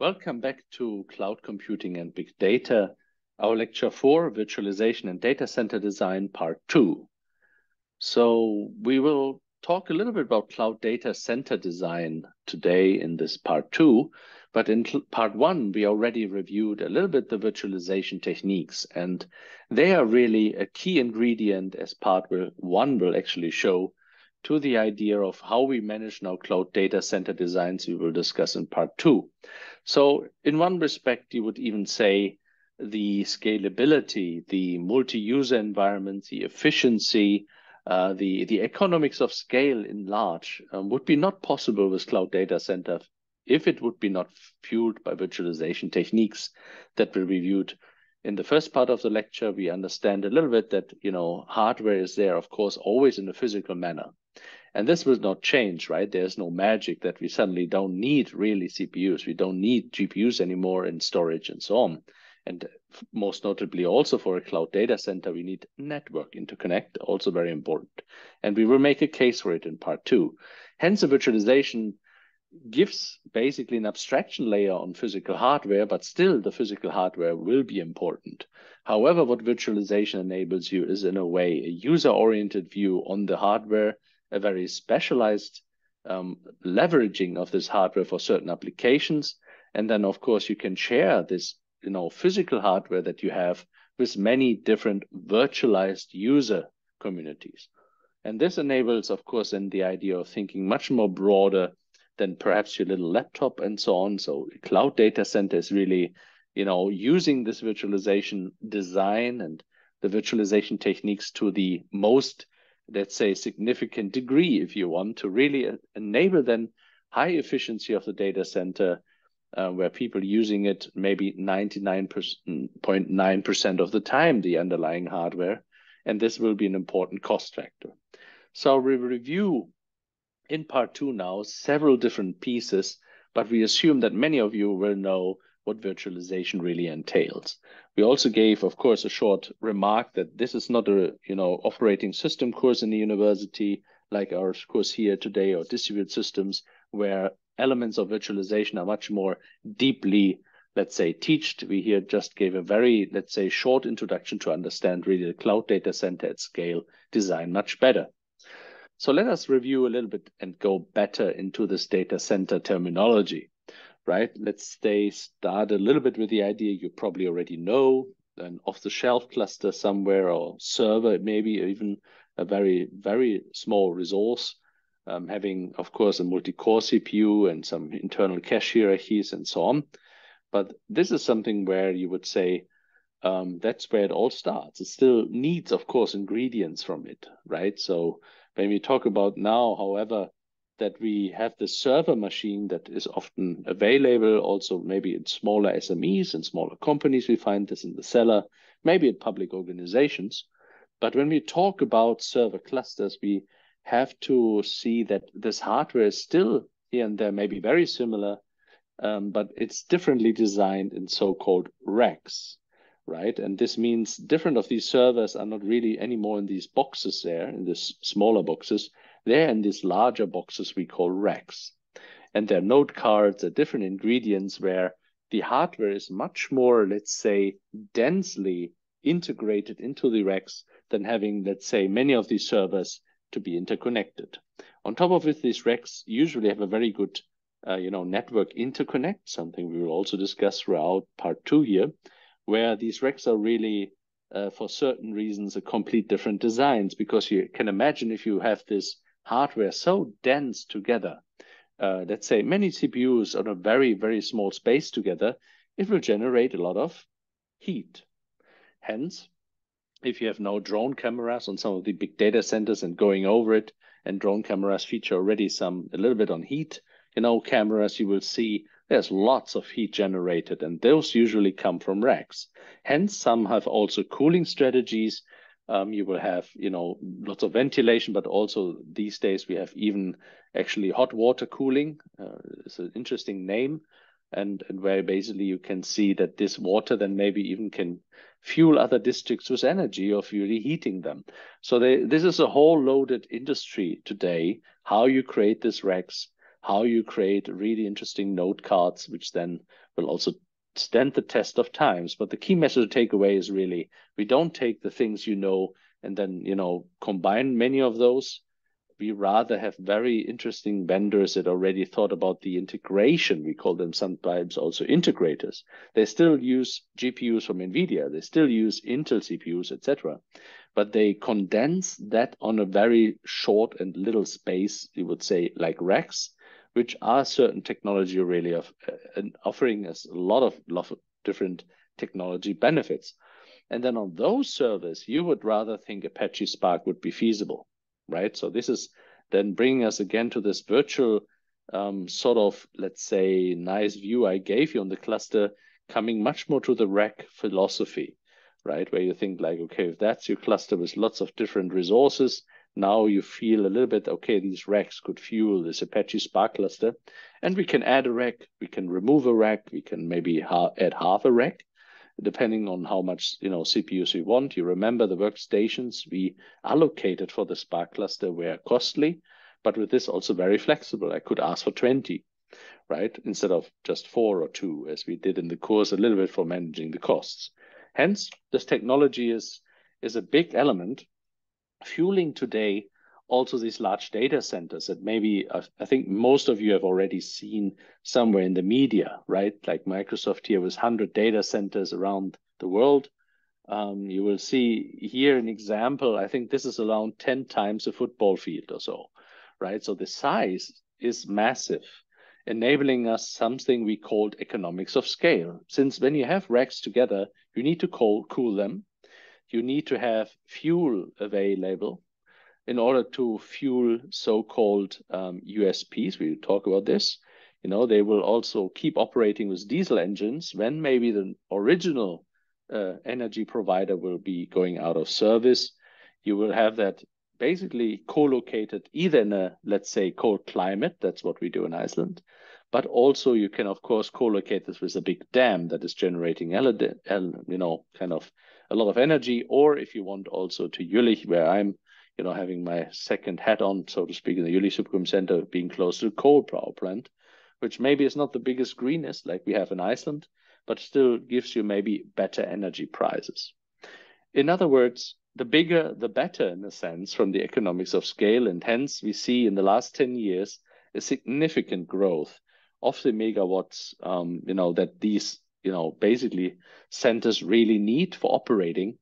Welcome back to Cloud Computing and Big Data, our lecture 4, Virtualization and Data Center Design, part 2. So we will talk a little bit about cloud data center design today in this part 2, but in part 1, we already reviewed a little bit the virtualization techniques, and they are really a key ingredient, as part 1 will actually show, to the idea of how we manage now cloud data center designs we will discuss in part 2. So in one respect, you would even say the scalability, the multi-user environments, the efficiency, the economics of scale in large would be not possible with cloud data center if it would be not fueled by virtualization techniques that were reviewed in the first part of the lecture. We understand a little bit that, you know, hardware is there, of course, always in a physical manner. And this will not change, right? There's no magic that we suddenly don't need really CPUs. We don't need GPUs anymore in storage and so on. And most notably also for a cloud data center, we need network interconnect, also very important. And we will make a case for it in part 2. Hence, the virtualization gives basically an abstraction layer on physical hardware, but still the physical hardware will be important. However, what virtualization enables you is, in a way, a user-oriented view on the hardware, a very specialized leveraging of this hardware for certain applications. And then, of course, you can share this, you know, physical hardware that you have with many different virtualized user communities. And this enables, of course, then the idea of thinking much more broader than perhaps your little laptop and so on. So cloud data center is really, you know, using this virtualization design and the virtualization techniques to the most, let's say, significant degree, if you want, to really enable then high efficiency of the data center where people using it maybe 99.9% of the time, the underlying hardware. And this will be an important cost factor. So we review in part 2 now several different pieces, but we assume that many of you will know what virtualization really entails. We also gave, of course, a short remark that this is not a, you know, operating system course in the university like our course here today or distributed systems, where elements of virtualization are much more deeply, let's say, taught. We here just gave a very, let's say, short introduction to understand really the cloud data center at scale design much better. So let us review a little bit and go better into this data center terminology, right? Let's start a little bit with the idea you probably already know, an off-the-shelf cluster somewhere or server, maybe even a very, very small resource, having, of course, a multi-core CPU and some internal cache hierarchies and so on. But this is something where you would say, that's where it all starts. It still needs, of course, ingredients from it, right? So when we talk about now, however, that we have the server machine that is often available also maybe in smaller SMEs and smaller companies, we find this in the seller, maybe at public organizations. But when we talk about server clusters, we have to see that this hardware is still here and there, maybe very similar, but it's differently designed in so-called racks. Right? And this means different of these servers are not really anymore in these boxes there, in these smaller boxes. They're in these larger boxes we call racks. And they're node cards, they're different ingredients where the hardware is much more, let's say, densely integrated into the racks than having, let's say, many of these servers to be interconnected. On top of it, these racks usually have a very good, you know, network interconnect, something we will also discuss throughout part 2 here, where these racks are really, for certain reasons, a complete different designs, because you can imagine if you have this hardware so dense together, let's say many CPUs on a very, very small space together, it will generate a lot of heat. Hence, if you have now drone cameras on some of the big data centers and going over it, and drone cameras feature already a little bit on heat, you know, cameras, you will see there's lots of heat generated, and those usually come from racks. Hence, some have also cooling strategies. You will have, you know, lots of ventilation, but also these days we have even actually hot water cooling. It's an interesting name, and where basically you can see that this water then maybe even can fuel other districts with energy or really heating them. So this is a whole loaded industry today, how you create these racks, how you create really interesting node cards, which then will also stand the test of times. But the key message to take away is really, we don't take the things you know and then, you know, combine many of those. We rather have very interesting vendors that already thought about the integration. We call them sometimes also integrators. They still use GPUs from Nvidia. They still use Intel CPUs, etc. But they condense that on a very short and little space, you would say, like racks, which are certain technology really of and offering us a lot of different technology benefits. And then on those servers, you would rather think Apache Spark would be feasible, right? So this is then bringing us again to this virtual sort of, let's say, nice view I gave you on the cluster, coming much more to the rack philosophy, right? Where you think like, okay, if that's your cluster with lots of different resources, now you feel a little bit, okay, these racks could fuel this Apache Spark cluster. And we can add a rack, we can remove a rack, we can maybe add half a rack, depending on how much, you know, CPUs we want. You remember the workstations we allocated for the Spark cluster were costly, but with this also very flexible. I could ask for 20, right? Instead of just 4 or 2, as we did in the course a little bit for managing the costs. Hence, this technology is a big element fueling today also these large data centers that maybe I think most of you have already seen somewhere in the media, right? Like Microsoft here with 100 data centers around the world. You will see here an example. I think this is around 10 times a football field or so, right? So the size is massive, enabling us something we called economics of scale. Since when you have racks together, you need to cool them. You need to have fuel available in order to fuel so-called USPs. We'll talk about this. You know, they will also keep operating with diesel engines when maybe the original energy provider will be going out of service. You will have that basically co-located either in a, let's say, cold climate, that's what we do in Iceland, but also you can, of course, co-locate this with a big dam that is generating, you know, kind of a lot of energy, or if you want also to Jülich, where I'm, you know, having my second hat on, so to speak, in the Jülich Supercomputing Center, being close to the coal power plant, which maybe is not the biggest, greenest like we have in Iceland, but still gives you maybe better energy prices. In other words, the bigger, the better, in a sense, from the economics of scale. And hence, we see in the last 10 years a significant growth of the megawatts, you know, that these, you know, basically centers really need for operating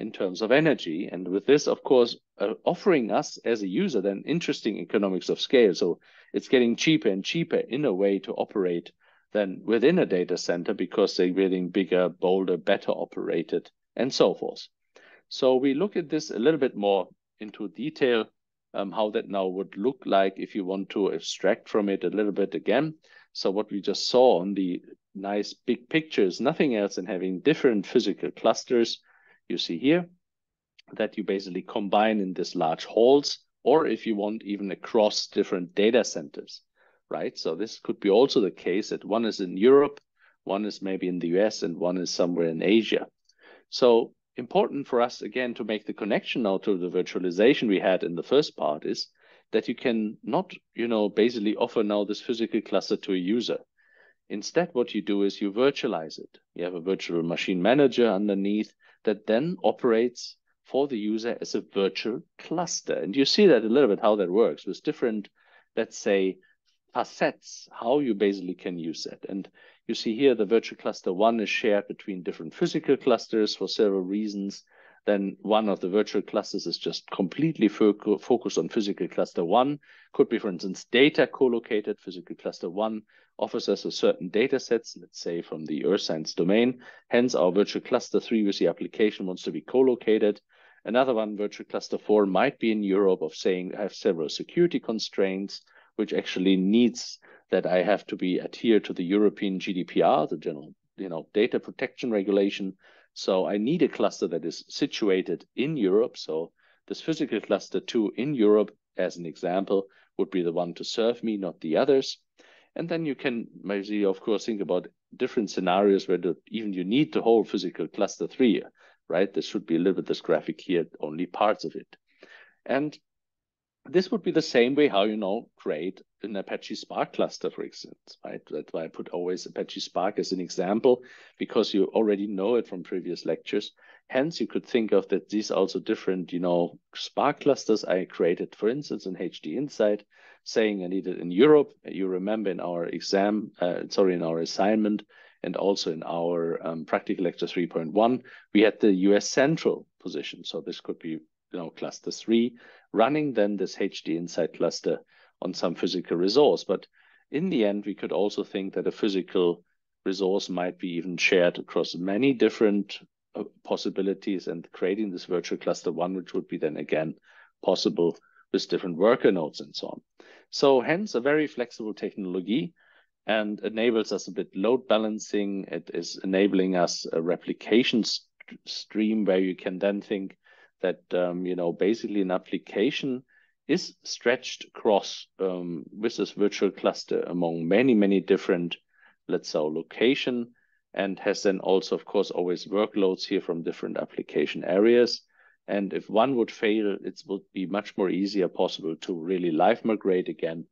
in terms of energy. And with this, of course, offering us as a user then interesting economics of scale. So it's getting cheaper and cheaper in a way to operate than within a data center, because they're getting bigger, bolder, better operated, and so forth. So we look at this a little bit more into detail, how that now would look like if you want to abstract from it a little bit again. So what we just saw on the nice big picture is nothing else than having different physical clusters. You see here that you basically combine in these large halls, or if you want, even across different data centers, right? So this could be also the case that one is in Europe, one is maybe in the US, and one is somewhere in Asia. So important for us, again, to make the connection now to the virtualization we had in the first part is that you can not, you know, basically offer now this physical cluster to a user. Instead, what you do is you virtualize it. You have a virtual machine manager underneath that then operates for the user as a virtual cluster. And you see that a little bit how that works with different, let's say, facets, how you basically can use that. And you see here the virtual cluster 1 is shared between different physical clusters for several reasons. Then one of the virtual clusters is just completely focused on physical cluster 1. Could be, for instance, data co-located. Physical cluster 1 offers us a certain data sets, let's say from the earth science domain. Hence, our virtual cluster 3 with the application wants to be co-located. Another one, virtual cluster 4, might be in Europe of saying I have several security constraints, which actually needs that I have to be adhered to the European GDPR, the general, you know, data protection regulation. So I need a cluster that is situated in Europe. So this physical cluster 2 in Europe, as an example, would be the one to serve me, not the others. And then you can maybe, of course, think about different scenarios where even you need the whole physical cluster 3, right? There should be a little bit this graphic here, only parts of it. And this would be the same way how, you know, create an Apache Spark cluster, for instance, right? That's why I put always Apache Spark as an example, because you already know it from previous lectures. Hence, you could think of that these also different, you know, Spark clusters I created, for instance, in HD Insight, saying I needed in Europe. You remember in our exam, in our assignment, and also in our practical lecture 3.1, we had the US central position. So this could be, you know, cluster 3, running then this HD Insight cluster on some physical resource. But in the end, we could also think that a physical resource might be even shared across many different possibilities, and creating this virtual cluster 1, which would be then again possible with different worker nodes and so on. So hence a very flexible technology, and enables us a bit load balancing. It is enabling us a replication stream where you can then think that, you know, basically an application is stretched across with this virtual cluster among many, many different, let's say, location, and has then also, of course, always workloads here from different application areas. And if one would fail, it would be much more easier possible to really live migrate again,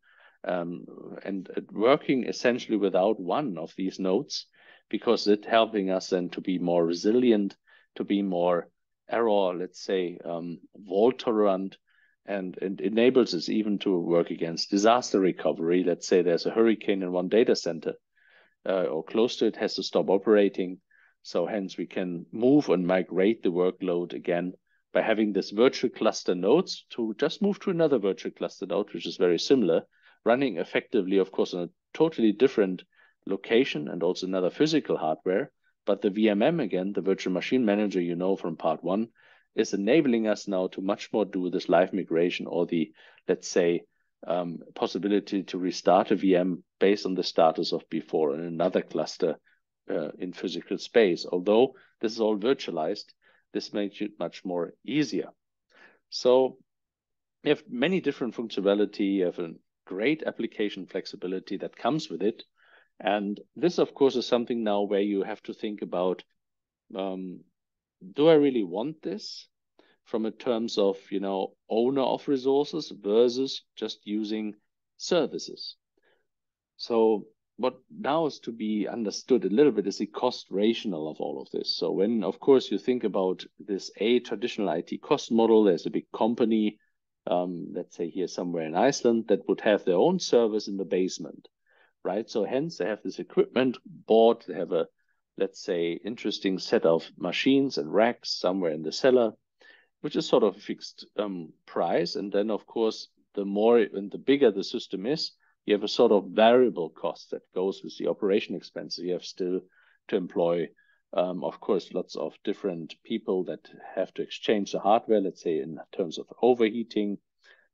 and working essentially without one of these nodes, because it's helping us then to be more resilient, to be more error, let's say, fault tolerant, and enables us even to work against disaster recovery. Let's say there's a hurricane in one data center or close to it, has to stop operating. So hence we can move and migrate the workload again by having this virtual cluster nodes to just move to another virtual cluster node, which is very similar, running effectively, of course, on a totally different location and also another physical hardware. But the VMM, again, the virtual machine manager, you know, from part one, is enabling us now to much more do this live migration, or the, let's say, possibility to restart a VM based on the status of before in another cluster in physical space. Although this is all virtualized, this makes it much more easier. So you have many different functionality, you have a great application flexibility that comes with it. And this, of course, is something now where you have to think about, do I really want this from a terms of, you know, owner of resources versus just using services? So what now is to be understood a little bit is the cost rationale of all of this. So when, of course, you think about this traditional IT cost model, there's a big company, let's say here somewhere in Iceland, that would have their own service in the basement. Right, so hence they have this equipment bought, they have a, let's say, interesting set of machines and racks somewhere in the cellar, which is sort of a fixed price. And then, of course, the more and the bigger the system is, you have a sort of variable cost that goes with the operation expenses. You have still to employ, of course, lots of different people that have to exchange the hardware, let's say, in terms of overheating.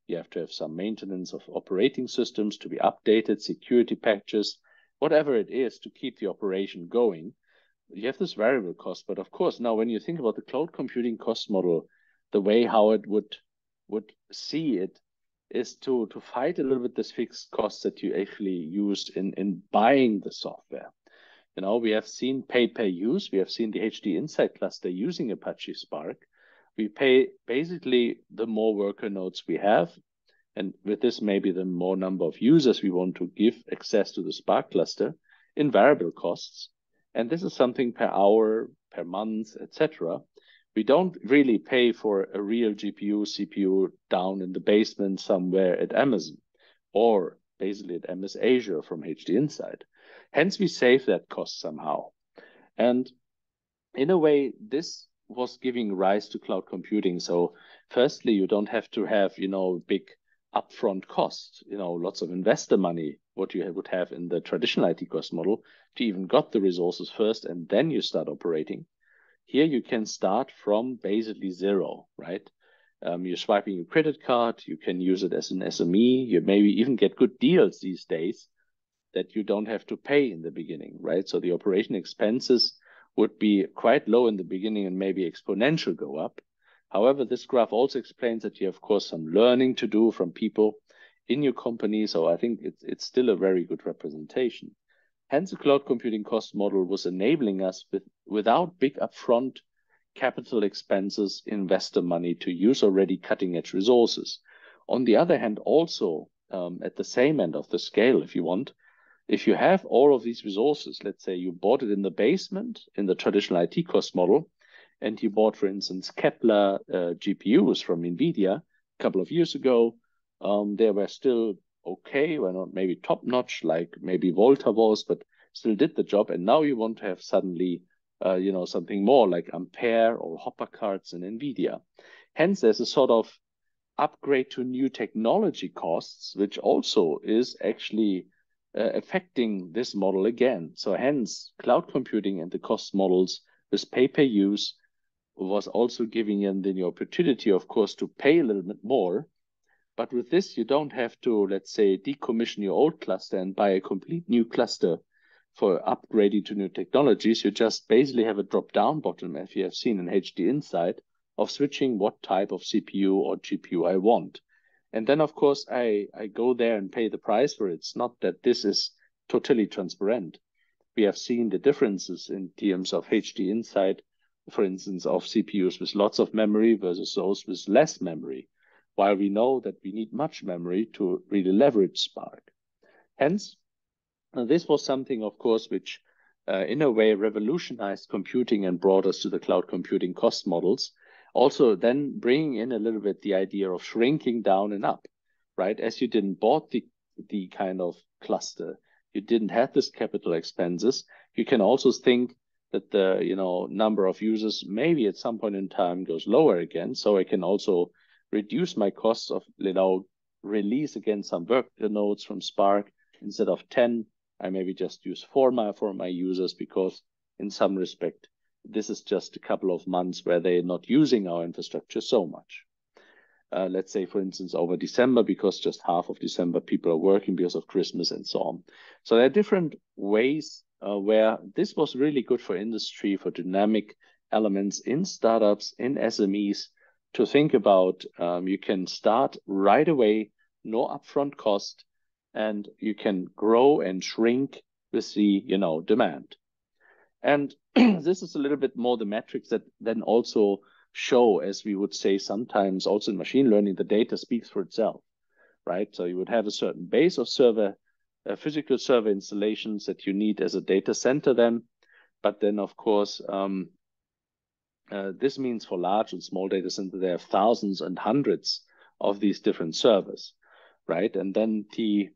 You have to have some maintenance of operating systems to be updated, security patches, whatever it is to keep the operation going. You have this variable cost. But of course, now when you think about the cloud computing cost model, the way how it would see it is to fight a little bit this fixed cost that you actually used in buying the software. You know, we have seen pay-per-use. We have seen the HD Insight cluster using Apache Spark. We pay basically the more worker nodes we have, and with this maybe the more number of users we want to give access to the Spark cluster in variable costs. And this is something per hour, per month, etc. We don't really pay for a real GPU, CPU down in the basement somewhere at Amazon, or basically at MS Azure from HD Insight. Hence, we save that cost somehow. And in a way, this was giving rise to cloud computing. So firstly, you don't have to have, you know, big upfront costs, you know, lots of investor money, what you would have in the traditional IT cost model to even got the resources first, and then you start operating. Here you can start from basically zero, right? You're swiping your credit card, you can use it as an SME, you maybe even get good deals these days that you don't have to pay in the beginning, right? So the operation expenses would be quite low in the beginning and maybe exponential go up. However, this graph also explains that you have, of course, some learning to do from people in your company. So I think it's still a very good representation. Hence, the cloud computing cost model was enabling us without big upfront capital expenses, investor money to use already cutting edge resources. On the other hand, also at the same end of the scale, if you want, if you have all of these resources, let's say you bought it in the basement in the traditional IT cost model, and you bought, for instance, Kepler GPUs from Nvidia a couple of years ago, they were still okay, were not maybe top-notch, like maybe Volta was, but still did the job. And now you want to have suddenly, you know, something more like Ampere or Hopper cards in Nvidia. Hence, there's a sort of upgrade to new technology costs, which also is actually affecting this model again. So hence, cloud computing and the cost models with pay-per-use was also giving them the opportunity, of course, to pay a little bit more. But with this, you don't have to, let's say, decommission your old cluster and buy a complete new cluster for upgrading to new technologies. You just basically have a drop-down bottom, as you have seen in HD Insight, of switching what type of CPU or GPU I want. And then, of course, I go there and pay the price for it. It's not that this is totally transparent. We have seen the differences in terms of HD Insight, for instance, of CPUs with lots of memory versus those with less memory, while we know that we need much memory to really leverage Spark. Hence, this was something, of course, which in a way revolutionized computing and brought us to the cloud computing cost models. Also then bringing in a little bit the idea of shrinking down and up, right? As you didn't bought the kind of cluster, you didn't have this capital expenses, you can also think that the, you know, number of users maybe at some point in time goes lower again. So I can also reduce my costs of, you know, release again some workloads from Spark. Instead of 10, I maybe just use 4 for my users, because in some respect, this is just a couple of months where they're not using our infrastructure so much. Let's say, for instance, over December, because just half of December people are working because of Christmas and so on. So there are different ways where this was really good for industry, for dynamic elements in startups, in SMEs, to think about. You can start right away, no upfront cost, and you can grow and shrink with the, you know, demand. And this is a little bit more the metrics that then also show, as we would say sometimes also in machine learning, the data speaks for itself, right? So you would have a certain base of server, physical server installations that you need as a data center then. But then, of course, this means for large and small data centers, there are thousands and hundreds of these different servers, right? And then the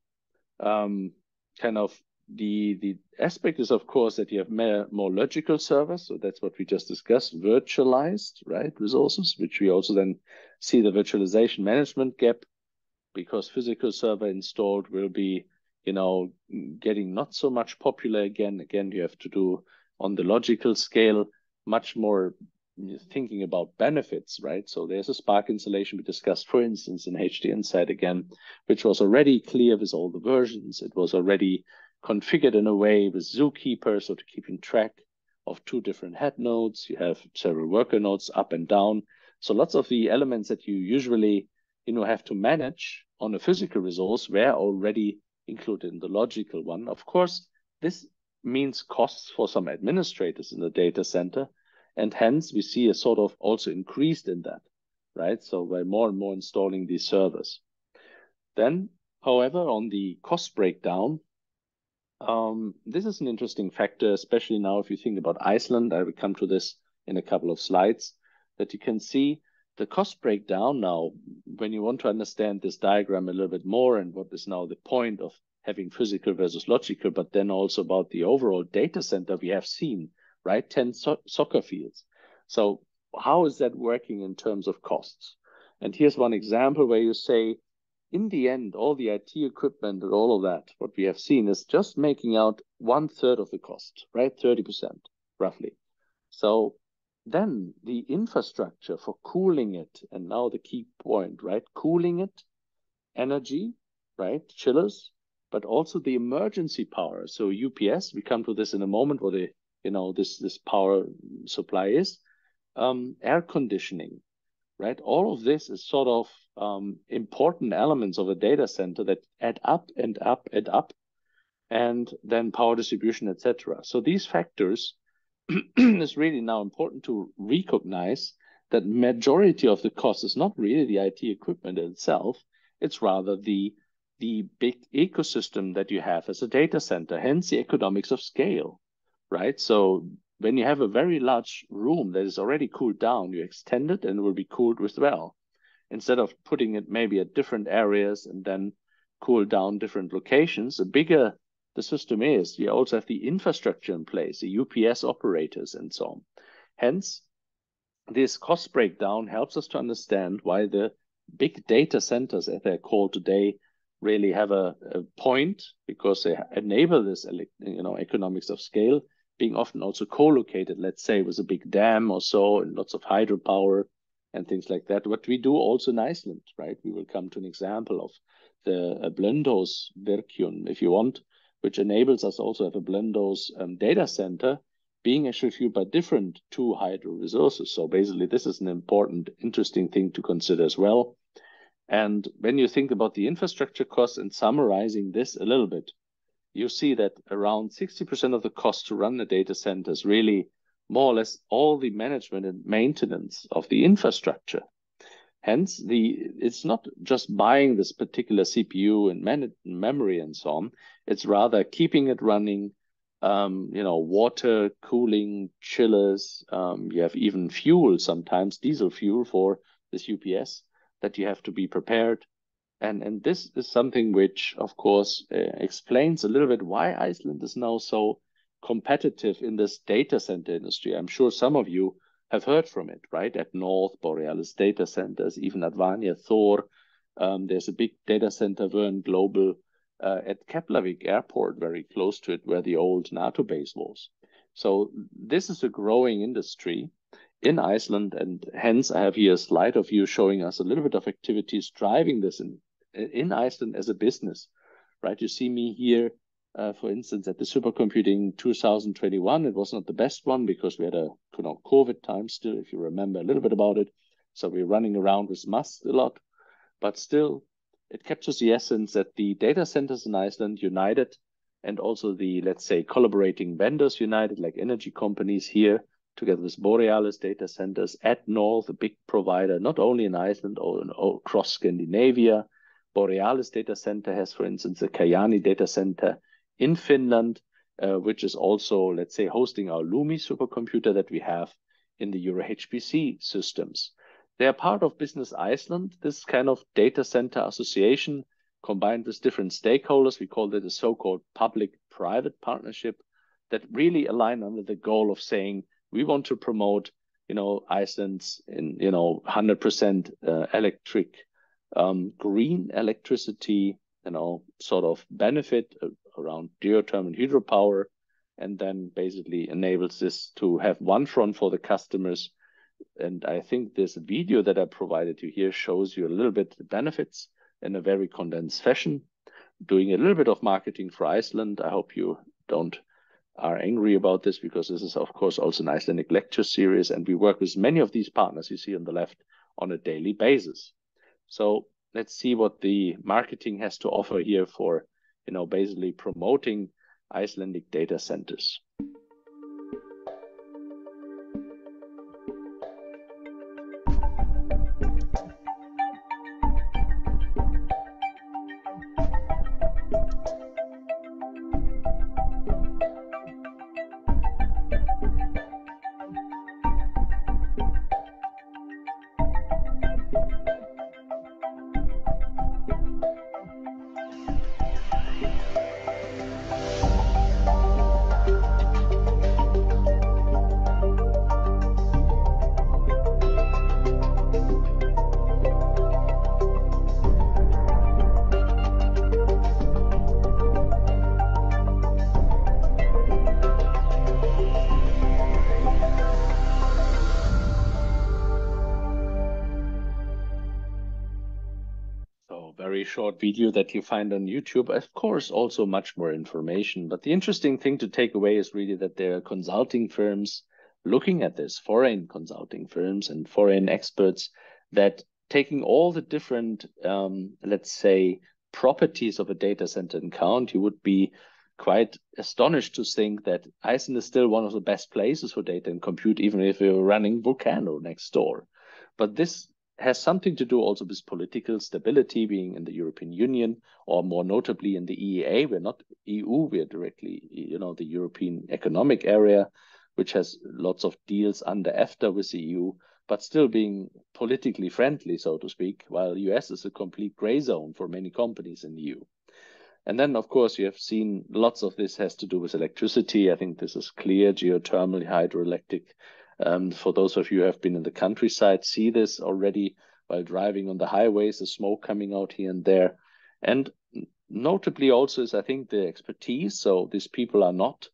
kind of the aspect is, of course, that you have more logical servers. So that's what we just discussed, virtualized, right, resources, which we also then see the virtualization management gap, because physical server installed will be, you know, getting not so much popular again. Again, you have to do on the logical scale, much more thinking about benefits, right? So there's a Spark installation we discussed, for instance, in HD Insight again, which was already clear with all the versions. It was already configured in a way with Zookeeper, so to keeping track of 2 different head nodes. You have several worker nodes up and down. So lots of the elements that you usually, you know, have to manage on a physical resource were already included in the logical one. Of course, this means costs for some administrators in the data center. And hence, we see a sort of also increased in that, right? So by more and more installing these servers. Then, however, on the cost breakdown, this is an interesting factor, especially now if you think about Iceland. I will come to this in a couple of slides, that you can see the cost breakdown now. When you want to understand this diagram a little bit more and what is now the point of having physical versus logical, but then also about the overall data center we have seen, right? 10 soccer fields. So how is that working in terms of costs? And here's one example where you say, in the end, all the IT equipment and all of that, what we have seen is just making out 1/3 of the cost, right? 30%, roughly. So then the infrastructure for cooling it, and now the key point, right? Cooling it, energy, right? Chillers, but also the emergency power. So UPS, we come to this in a moment, what the, you know, this power supply is, air conditioning, right? All of this is sort of important elements of a data center that add up and up and up, and then power distribution, etc. So these factors is really now important to recognize that majority of the cost is not really the IT equipment itself, It's rather the big ecosystem that you have as a data center, hence the economics of scale, right? So when you have a very large room that is already cooled down, you extend it and it will be cooled as well. Instead of putting it maybe at different areas and then cool down different locations, the bigger the system is, you also have the infrastructure in place, the UPS operators and so on. Hence, this cost breakdown helps us to understand why the big data centers, as they're called today, really have a point, because they enable this, you know, economics of scale, being often also co-located, let's say, with a big dam or so, and lots of hydropower and things like that. What we do also in Iceland, right? We will come to an example of the Blöndósvirkjun, if you want, which enables us also have a Blönduós data center being actually fueled by different two hydro resources. So basically, this is an important, interesting thing to consider as well. And when you think about the infrastructure costs and summarizing this a little bit, you see that around 60% of the cost to run the data center is really more or less all the management and maintenance of the infrastructure. Hence, it's not just buying this particular CPU and memory and so on. It's rather keeping it running, you know, water, cooling, chillers. You have even fuel sometimes, diesel fuel for this UPS that you have to be prepared. And this is something which, of course, explains a little bit why Iceland is now so competitive in this data center industry. I'm sure some of you have heard from it, right? At North Borealis data centers, even at Vanya Thor, there's a big data center, Verne Global, at Keflavik Airport, very close to it, where the old NATO base was. So this is a growing industry in Iceland, and hence I have here a slide of you showing us a little bit of activities driving this in Iceland as a business, right? You see me here, for instance, at the supercomputing 2021, it was not the best one because we had a COVID time still, if you remember a little bit about it. So we're running around with masks a lot, but still it captures the essence that the data centers in Iceland united, and also the, let's say, collaborating vendors united, like energy companies here, together with Borealis data centers at North, a big provider, not only in Iceland or across Scandinavia. Borealis data center has, for instance, a Kajani data center in Finland, which is also, let's say, hosting our Lumi supercomputer that we have in the EuroHPC systems. They are part of Business Iceland, this kind of data center association combined with different stakeholders. We call it a so-called public-private partnership that really align under the goal of saying, we want to promote, Iceland's, 100% electric, green electricity, sort of benefit around geothermal hydropower, and then basically enables this to have one front for the customers. And I think this video that I provided you here shows you a little bit the benefits in a very condensed fashion, doing a little bit of marketing for Iceland. I hope you are angry about this, because this is, of course, also an Icelandic lecture series, and we work with many of these partners you see on the left on a daily basis. So let's see what the marketing has to offer here for, basically promoting Icelandic data centers. Short video that you find on YouTube, of course, also much more information. But the interesting thing to take away is really that there are consulting firms looking at this, foreign consulting firms and foreign experts, that taking all the different, let's say, properties of a data center in count, you would be quite astonished to think that Iceland is still one of the best places for data and compute, even if we were running Volcano next door. But this has something to do also with political stability, being in the European Union, or more notably in the EEA. We're not EU, we're directly, you know, the European Economic Area, which has lots of deals under EFTA with the EU, but still being politically friendly, so to speak, while the US is a complete gray zone for many companies in the EU. And then, of course, you have seen lots of this has to do with electricity. I think this is clear, geothermal, hydroelectric. For those of you who have been in the countryside, see this already while driving on the highways, the smoke coming out here and there. And notably also is, I think, the expertise. So these people are not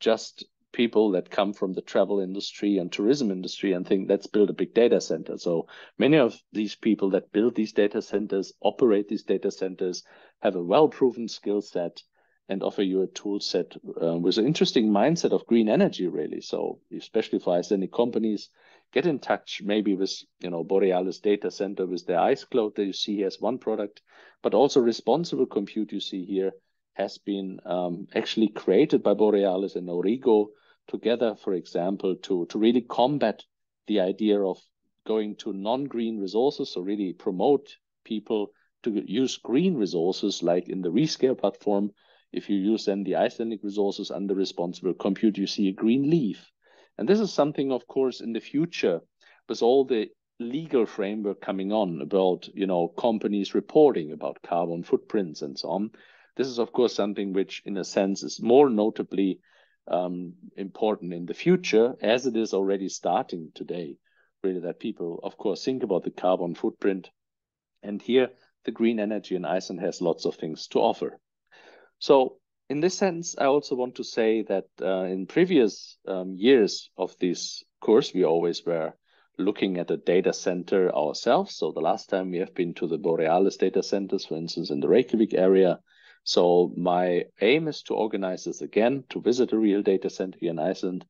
just people that come from the travel industry and tourism industry and think, let's build a big data center. So many of these people that build these data centers, operate these data centers, have a well-proven skill set and offer you a tool set with an interesting mindset of green energy, really. So especially for Icelandic companies, get in touch maybe with, you know, Borealis data center with their ice cloud that you see here as one product, but also responsible compute you see here has been actually created by Borealis and Origo together, for example, to really combat the idea of going to non-green resources, so really promote people to use green resources, like in the Rescale platform. If you use then the Icelandic resources under responsible compute, you see a green leaf. And this is something, of course, in the future, with all the legal framework coming on about, you know, companies reporting about carbon footprints and so on. This is, of course, something which, in a sense, is more notably important in the future, as it is already starting today, really, that people, of course, think about the carbon footprint. And here, the green energy in Iceland has lots of things to offer. So in this sense, I also want to say that in previous years of this course, we always were looking at a data center ourselves. So the last time we have been to the Borealis data centers, for instance, in the Reykjavik area. So my aim is to organize this again, to visit a real data center here in Iceland.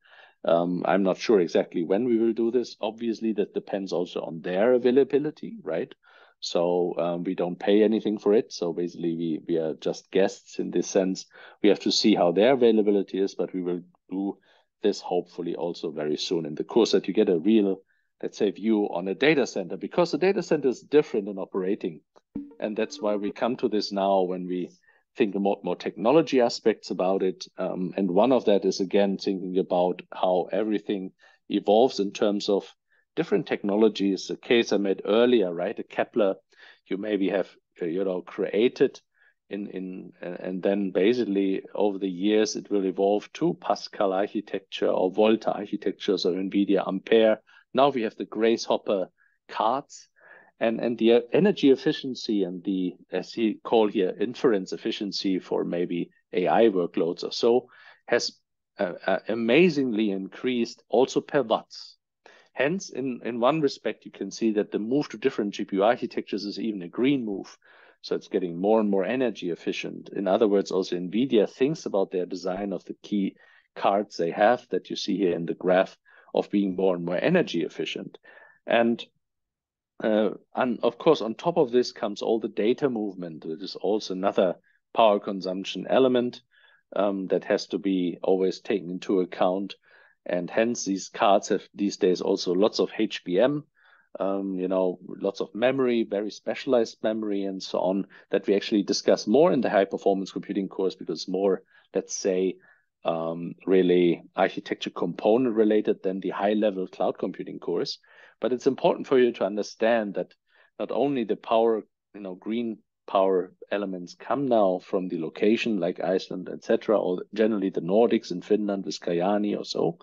I'm not sure exactly when we will do this. Obviously, that depends also on their availability, right? So we don't pay anything for it. So basically, we are just guests in this sense. We have to see how their availability is, but we will do this hopefully also very soon in the course, that you get a real, let's say, view on a data center, because the data center is different in operating. And that's why we come to this now when we think about more technology aspects about it. And one of that is, again, thinking about how everything evolves in terms of different technologies. The case I made earlier, right? A Kepler, you maybe have, you know, created and then basically over the years, it will evolve to Pascal architecture or Volta architectures of Nvidia, Ampere. Now we have the Grace Hopper cards, and the energy efficiency and the, as he call here, inference efficiency for maybe AI workloads or so has amazingly increased also per watts. Hence, in one respect, you can see that the move to different GPU architectures is even a green move. So it's getting more and more energy efficient. In other words, also NVIDIA thinks about their design of the key cards they have that you see here in the graph of being more and more energy efficient. And of course, on top of this comes all the data movement, which is also another power consumption element that has to be always taken into account. And hence, these cards have these days also lots of HBM, you know, lots of memory, very specialized memory and so on, that we actually discuss more in the high-performance computing course, because more, let's say, really architecture component related than the high-level cloud computing course. But it's important for you to understand that not only the power, you know, green power elements come now from the location like Iceland, etc., or generally the Nordics and Finland with Kajani or so.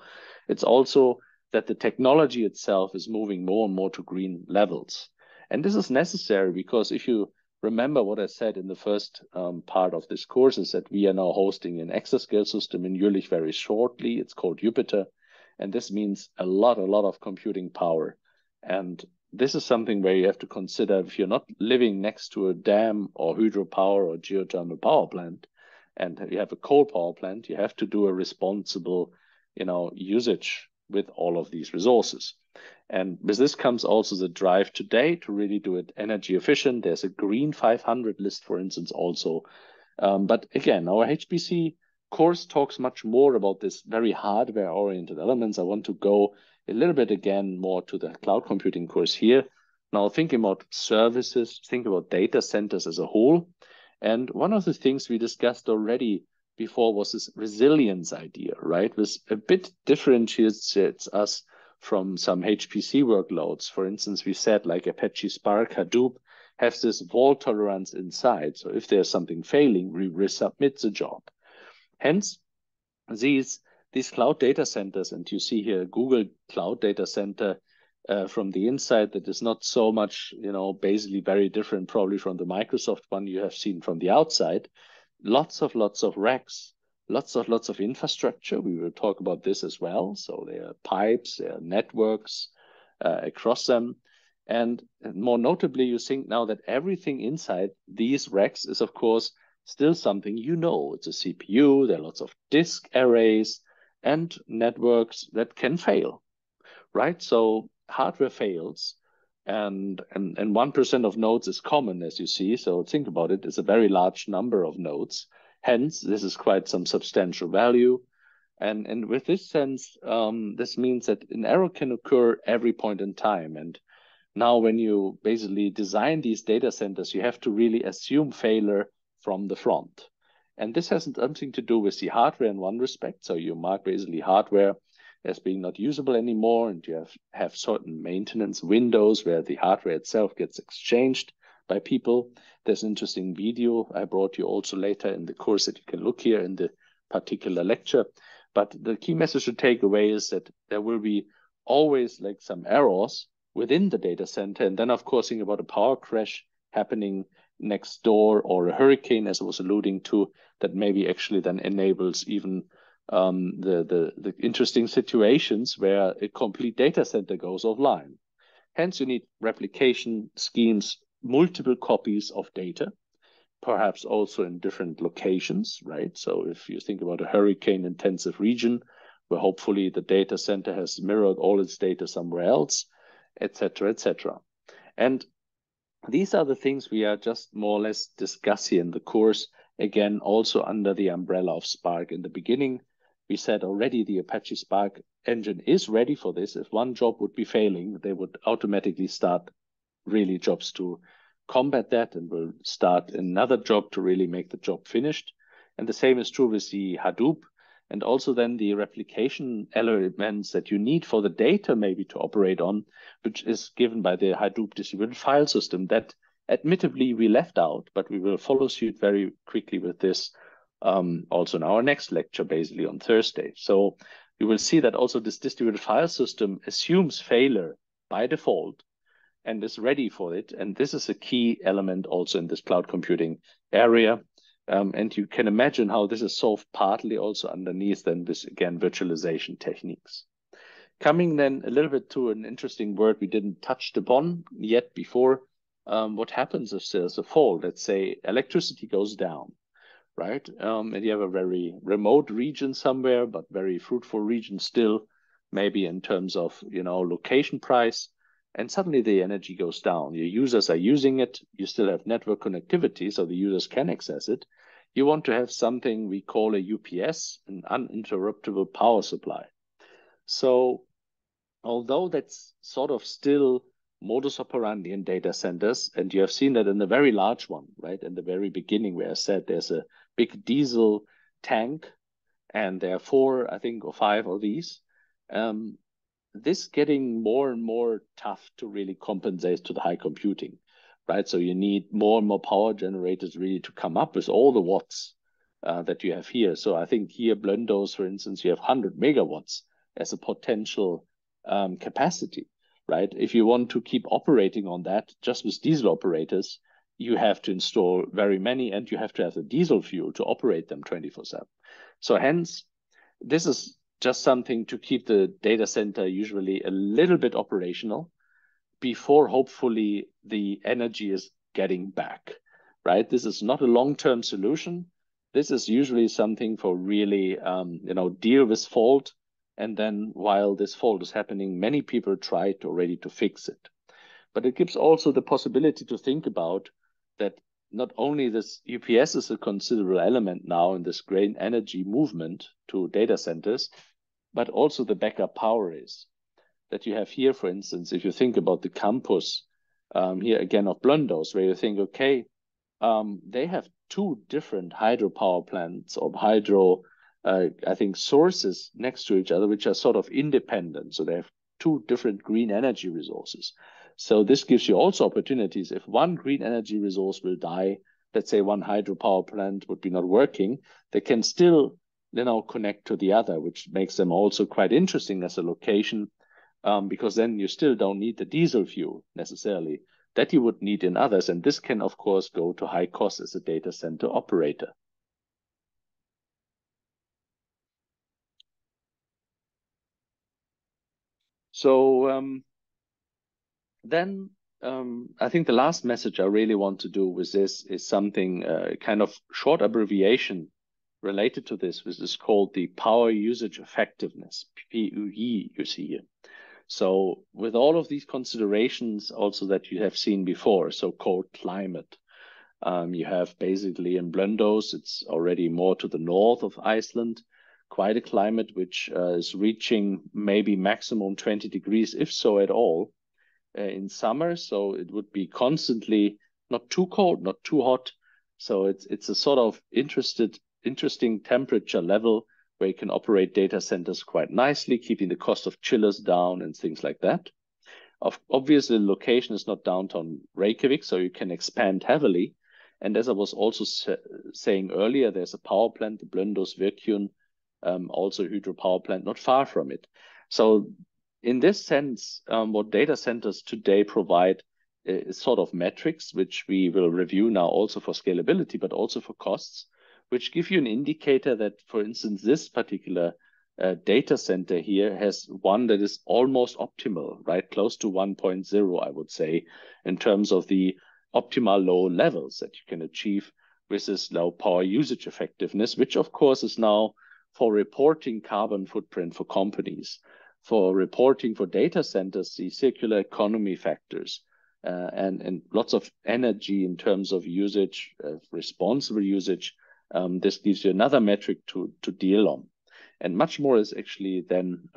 It's also that the technology itself is moving more and more to green levels. And this is necessary because if you remember what I said in the first part of this course, is that we are now hosting an exascale system in Jülich very shortly. It's called Jupiter. And this means a lot of computing power. And this is something where you have to consider if you're not living next to a dam or hydropower or geothermal power plant, and you have a coal power plant, you have to do a responsible, you know, usage with all of these resources. And with this comes also the drive today to really do it energy efficient. There's a green 500 list, for instance, also. But again, our HPC course talks much more about this very hardware-oriented elements. I want to go a little bit again more to the cloud computing course here, Now, thinking about services, think about data centers as a whole. And one of the things we discussed already before was this resilience idea, right? This a bit differentiates us from some HPC workloads. For instance, we said like Apache Spark, Hadoop have this fault tolerance inside. So if there's something failing, we resubmit the job. Hence, these cloud data centers, and you see here Google Cloud data center from the inside that is not so much, you know, basically very different probably from the Microsoft one you have seen from the outside. Lots of racks, lots of infrastructure. We will talk about this as well. So there are pipes, there are networks across them. And more notably, you think now that everything inside these racks is, of course, still something you know. It's a CPU, there are lots of disk arrays and networks that can fail, right? So hardware fails, and 1% of nodes is common, as you see. So think about it, it's a very large number of nodes. Hence, this is quite some substantial value. And with this sense, this means that an error can occur every point in time. And now when you basically design these data centers, you have to really assume failure from the front. And this has something to do with the hardware in one respect. So you mark basically hardware as being not usable anymore, and you have certain maintenance windows where the hardware itself gets exchanged by people. There's an interesting video I brought you also later in the course that you can look here in the particular lecture. But the key message to take away is that there will be always like some errors within the data center. And then, of course, think about a power crash happening next door or a hurricane, as I was alluding to, that maybe actually then enables even the interesting situations where a complete data center goes offline. Hence, you need replication schemes, multiple copies of data, perhaps also in different locations, right? So if you think about a hurricane-intensive region, where hopefully the data center has mirrored all its data somewhere else, et cetera, et cetera. And these are the things we are just more or less discussing in the course, again, also under the umbrella of Spark in the beginning. We said already the Apache Spark engine is ready for this. If one job would be failing, they would automatically start really jobs to combat that and will start another job to really make the job finished. And the same is true with the Hadoop and also then the replication elements that you need for the data maybe to operate on, which is given by the Hadoop distributed file system that admittedly we left out, but we will follow suit very quickly with this. Also in our next lecture, basically on Thursday. So you will see that also this distributed file system assumes failure by default and is ready for it. And this is a key element also in this cloud computing area. And you can imagine how this is solved partly also underneath then this, again, virtualization techniques. Coming then a little bit to an interesting word we didn't touch upon yet before. What happens if there's a fault? Let's say electricity goes down. Right? And you have a very remote region somewhere, but very fruitful region still, maybe in terms of, you know, location price. And suddenly the energy goes down. Your users are using it. You still have network connectivity, so the users can access it. You want to have something we call a UPS, an uninterruptible power supply. So although that's sort of still modus operandi in data centers, and you have seen that in the very large one, right? In the very beginning where I said there's a big diesel tank and there are 4, I think, or 5 of these. This getting more and more tough to really compensate to the high computing, right? So you need more and more power generators really to come up with all the watts that you have here. So I think here Blönduós, for instance, you have 100 megawatts as a potential capacity. Right? If you want to keep operating on that, just with diesel operators, you have to install very many and you have to have the diesel fuel to operate them 24/7. So hence, this is just something to keep the data center usually a little bit operational before hopefully the energy is getting back, right? This is not a long-term solution. This is usually something for really, you know, deal with fault. And then while this fault is happening, many people tried already to fix it. But it gives also the possibility to think about that not only this UPS is a considerable element now in this green energy movement to data centers, but also the backup power is. That you have here, for instance, if you think about the campus here again of Blönduós, where you think, okay, they have two different hydropower plants or hydro, I think, sources next to each other, which are sort of independent. So they have two different green energy resources. So this gives you also opportunities. If one green energy resource will die, let's say one hydropower plant would be not working, they can still, you know, connect to the other, which makes them also quite interesting as a location, because then you still don't need the diesel fuel necessarily that you would need in others. And this can, of course, go to high cost as a data center operator. So I think the last message I really want to do with this is something kind of short abbreviation related to this, which is called the power usage effectiveness, PUE, you see here. So with all of these considerations also that you have seen before, so cold climate, you have basically in Blönduós, it's already more to the north of Iceland, quite a climate which is reaching maybe maximum 20 degrees, if so at all, in summer. So it would be constantly not too cold, not too hot. So it's a sort of interesting temperature level where you can operate data centers quite nicely, keeping the cost of chillers down and things like that. Obviously, the location is not downtown Reykjavik, so you can expand heavily. And as I was also saying earlier, there's a power plant, the Blöndósvirkjun, also hydropower plant, not far from it. So in this sense, what data centers today provide is sort of metrics, which we will review now also for scalability, but also for costs, which give you an indicator that, for instance, this particular data center here has one that is almost optimal, right? Close to 1.0, I would say, in terms of the optimal low levels that you can achieve with this low power usage effectiveness, which of course is now for reporting carbon footprint for companies, for reporting for data centers, the circular economy factors, and lots of energy in terms of usage, responsible usage. This gives you another metric to deal on, and much more is actually then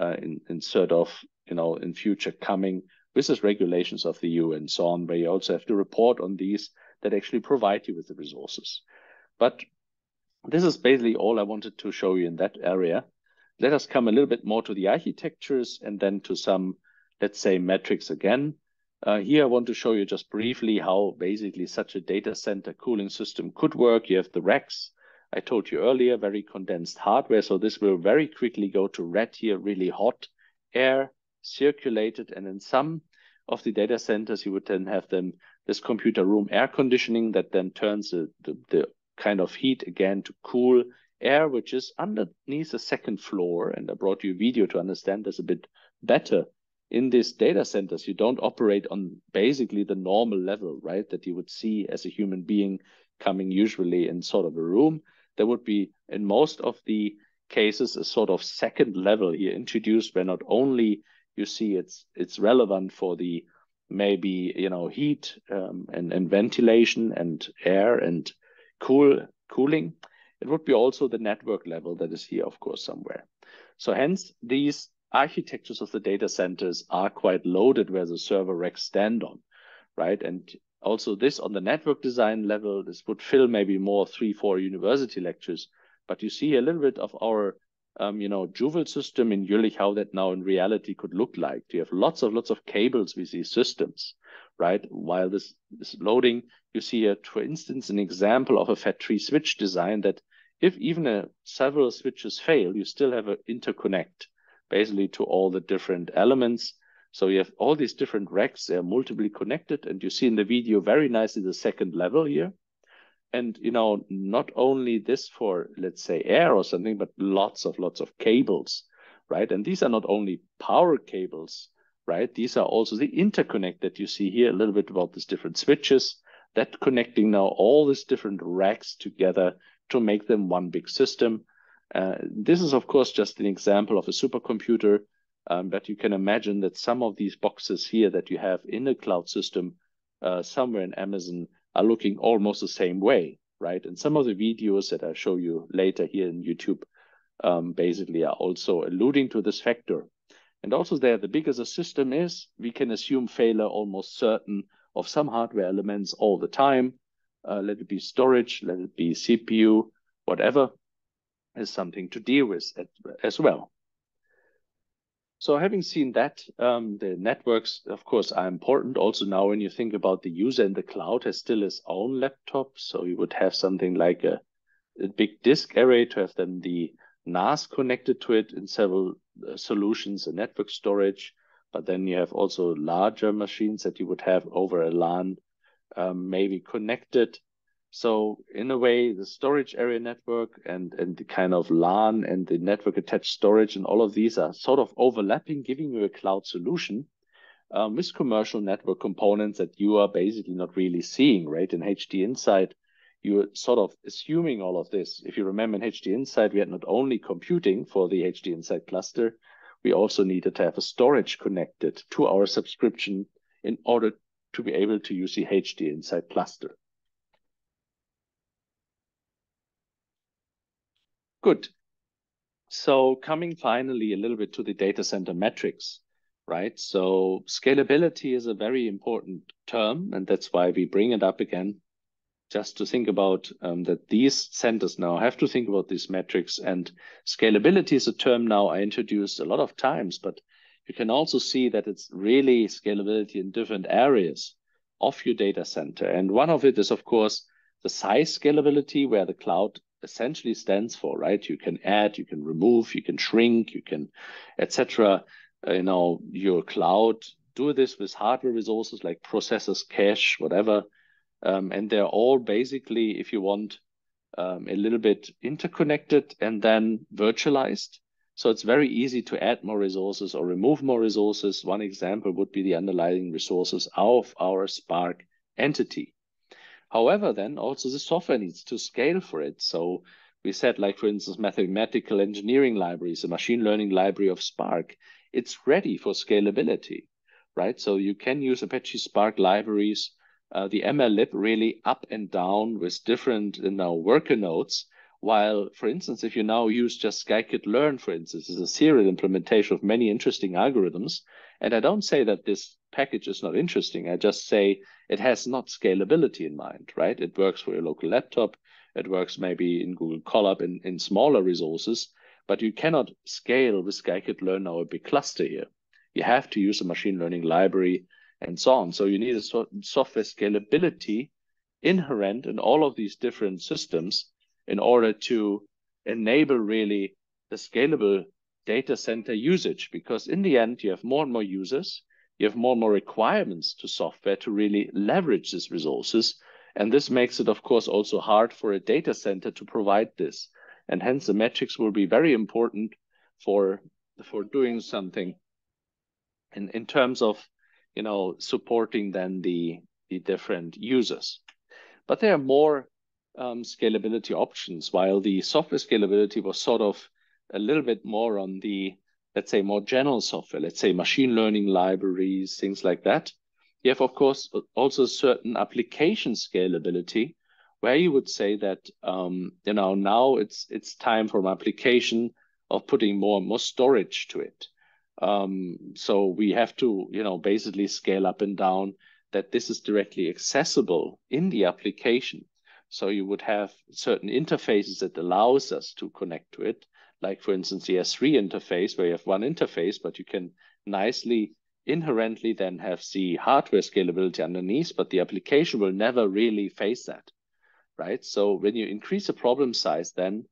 in sort of, you know, in future coming with these regulations of the EU and so on, where you also have to report on these that actually provide you with the resources. But this is basically all I wanted to show you in that area. Let us come a little bit more to the architectures and then to some, let's say, metrics again. Here I want to show you just briefly how basically such a data center cooling system could work. You have the racks. I told you earlier, very condensed hardware. So this will very quickly go to red here, really hot air circulated. And in some of the data centers, you would then have them this computer room air conditioning that then turns the kind of heat again to cool air, which is underneath the second floor. And I brought you a video to understand this a bit better. In these data centers, you don't operate on basically the normal level, right, that you would see as a human being coming usually in sort of a room. There would be, in most of the cases, a sort of second level here introduced where not only you see it's relevant for the maybe, you know, heat and ventilation and air and cooling, it would be also the network level that is here, of course, somewhere. So hence, these architectures of the data centers are quite loaded where the server racks stand on, right? And also this on the network design level, this would fill maybe more 3-4 university lectures. But you see a little bit of our, you know, Juval system in Jülich, how that now in reality could look like. You have lots of cables with these systems, right? While this is loading, you see, for instance, an example of a fat tree switch design that if even several switches fail, you still have an interconnect basically to all the different elements. So you have all these different racks, they're multiply connected, and you see in the video very nicely the second level here. And, you know, not only this for, let's say, air or something, but lots of cables, right? And these are not only power cables, right? These are also the interconnect that you see here, a little bit about these different switches, that connecting now all these different racks together to make them one big system. This is, of course, just an example of a supercomputer, but you can imagine that some of these boxes here that you have in a cloud system somewhere in Amazon are looking almost the same way, right? And some of the videos that I show you later here in YouTube basically are also alluding to this factor. And also there, the bigger the system is, we can assume failure almost certain of some hardware elements all the time. Let it be storage, let it be CPU, whatever, is something to deal with as well. So having seen that, the networks, of course, are important. Also now when you think about the user in the cloud has still his own laptop. So you would have something like a big disk array to have then the NAS connected to it in several solutions and network storage. But then you have also larger machines that you would have over a LAN maybe connected. So in a way, the storage area network and the kind of LAN and the network attached storage and all of these are sort of overlapping, giving you a cloud solution with commercial network components that you are basically not really seeing, right? In HD Insight, you're sort of assuming all of this. If you remember in HD Insight, we had not only computing for the HD Insight cluster, we also needed to have a storage connected to our subscription in order to be able to use the HD Insight cluster. Good. So coming finally a little bit to the data center metrics, right? So scalability is a very important term, and that's why we bring it up again, just to think about that these centers now have to think about these metrics. And scalability is a term now I introduced a lot of times, but you can also see that it's really scalability in different areas of your data center. And one of it is, of course, the size scalability, where the cloud essentially stands for, right? You can add, you can remove, you can shrink, you can, etc. You know, your cloud, do this with hardware resources like processors, cache, whatever. And they're all basically, if you want, a little bit interconnected and then virtualized. So it's very easy to add more resources or remove more resources. One example would be the underlying resources of our Spark entity. However, then also the software needs to scale for it. So we said, like, for instance, mathematical engineering libraries, a machine learning library of Spark, it's ready for scalability, right? So you can use Apache Spark libraries, the MLlib really up and down with different, you know, worker nodes. While, for instance, if you now use just Scikit-Learn, for instance, is a serial implementation of many interesting algorithms. And I don't say that this package is not interesting. I just say it has not scalability in mind, right? It works for your local laptop. It works maybe in Google Colab in smaller resources, but you cannot scale with Scikit-Learn now a big cluster here. You have to use a machine learning library and so on. So you need a software scalability inherent in all of these different systems in order to enable really the scalable data center usage. Because in the end, you have more and more users, you have more and more requirements to software to really leverage these resources. And this makes it, of course, also hard for a data center to provide this. And hence the metrics will be very important for doing something in terms of, you know, supporting then the different users. But there are more scalability options, while the software scalability was sort of a little bit more on the, let's say, more general software, let's say machine learning libraries, things like that. You have, of course, also certain application scalability, where you would say that, you know, now it's time for an application of putting more and more storage to it. So we have to, you know, basically scale up and down that this is directly accessible in the application. So you would have certain interfaces that allows us to connect to it. Like, for instance, the S3 interface, where you have one interface, but you can nicely, inherently then have the hardware scalability underneath, but the application will never really face that, right? So when you increase the problem size then,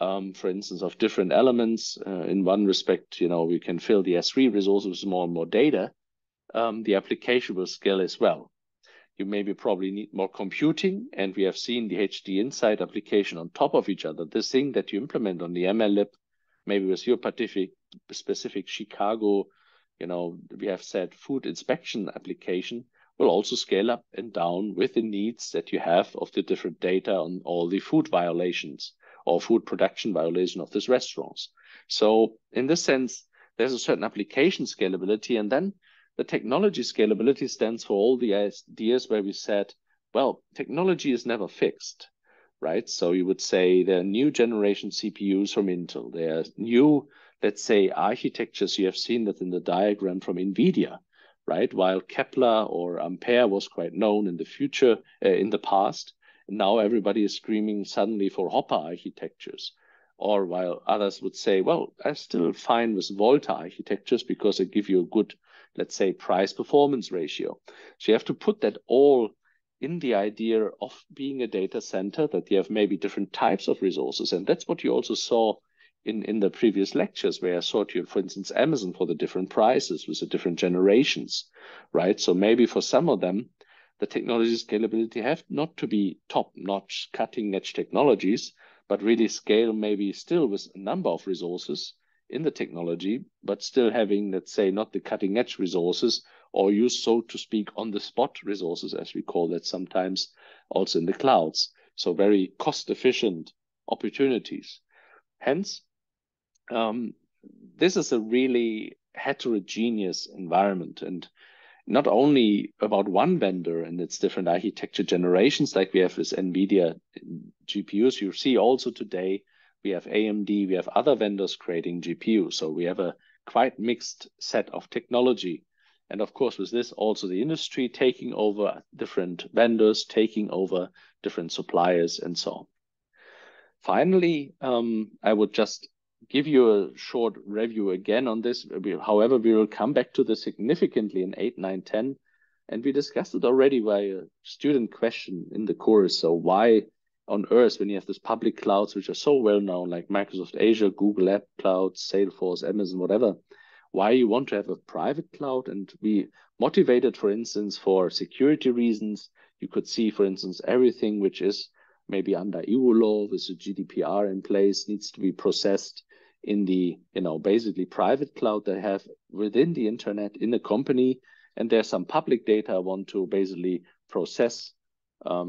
for instance, of different elements, in one respect, you know, we can fill the S3 resources with more and more data, the application will scale as well. You maybe probably need more computing, and we have seen the HD Insight application on top of each other. This thing that you implement on the MLlib, maybe with your specific Chicago, you know, we have said food inspection application, will also scale up and down with the needs that you have of the different data on all the food violations or food production violation of these restaurants. So in this sense, there's a certain application scalability, and then the technology scalability stands for all the ideas where we said, well, technology is never fixed, right? So you would say there are new generation CPUs from Intel. There are new, let's say, architectures. You have seen that in the diagram from Nvidia, right? While Kepler or Ampere was quite known in the future, in the past, now everybody is screaming suddenly for Hopper architectures. Or while others would say, well, I'm still fine with Volta architectures because they give you a good, let's say, price-performance ratio. So you have to put that all in the idea of being a data center, that you have maybe different types of resources. And that's what you also saw in the previous lectures, where I saw to you, for instance, Amazon for the different prices with the different generations, right? So maybe for some of them, the technology scalability have not to be top-notch, cutting-edge technologies, but really scale maybe still with a number of resources in the technology, but still having, let's say, not the cutting edge resources, or use, so to speak, on the spot resources, as we call that sometimes, also in the clouds. So very cost efficient opportunities. Hence, this is a really heterogeneous environment, and not only about one vendor and its different architecture generations like we have with NVIDIA GPUs. You see also today we have AMD, we have other vendors creating GPUs. So we have a quite mixed set of technology. And of course, with this also the industry taking over different vendors, taking over different suppliers and so on. Finally, I would just give you a short review again on this. However, we will come back to this significantly in 8, 9, 10. And we discussed it already by a student question in the course. So why on earth, when you have these public clouds, which are so well known, like Microsoft Azure, Google App Cloud, Salesforce, Amazon, whatever, why you want to have a private cloud? And we motivated, for instance, for security reasons. You could see, for instance, everything which is maybe under EU law with the GDPR in place needs to be processed in the, basically private cloud they have within the internet in the company. And there's some public data I want to basically process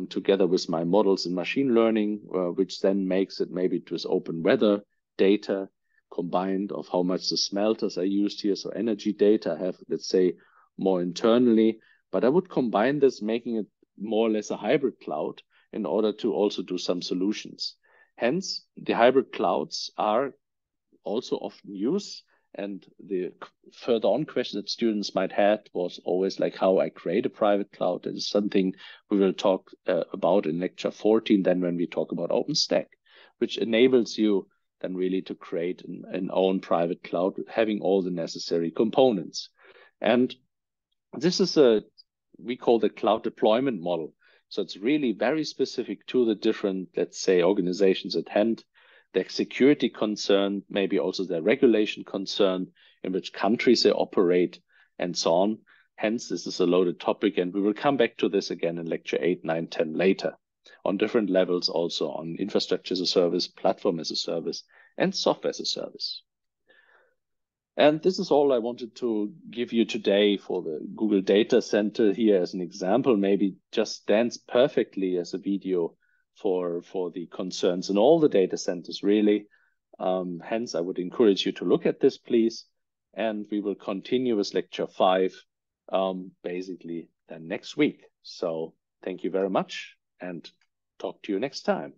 together with my models in machine learning, which then makes it maybe with open weather data combined of how much the smelters are used here. So energy data I have, let's say, more internally, but I would combine this, making it more or less a hybrid cloud in order to also do some solutions. Hence, the hybrid clouds are also often used. And the further on question that students might have was always like how I create a private cloud. That is something we will talk about in lecture 14, then when we talk about OpenStack, which enables you then really to create an own private cloud, having all the necessary components. And this is we call the cloud deployment model. So it's really very specific to the different, let's say, organizations at hand, their security concern, maybe also their regulation concern, in which countries they operate, and so on. Hence, this is a loaded topic, and we will come back to this again in lecture 8, 9, 10 later, on different levels also, on infrastructure as a service, platform as a service, and software as a service. And this is all I wanted to give you today for the Google Data Center here as an example. Maybe just stands perfectly as a video for the concerns in all the data centers, really. Hence, I would encourage you to look at this, please. And we will continue with lecture 5, basically, then next week. So thank you very much, and talk to you next time.